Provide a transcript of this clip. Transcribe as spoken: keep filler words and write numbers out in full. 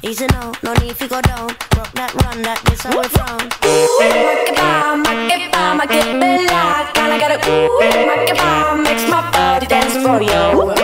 Easy now, no need to go down. Rock that, run that, this how we're from. Rock it bomb, rock it bomb, I get me locked. And I gotta ooh, rock it bomb, makes my body dance for you.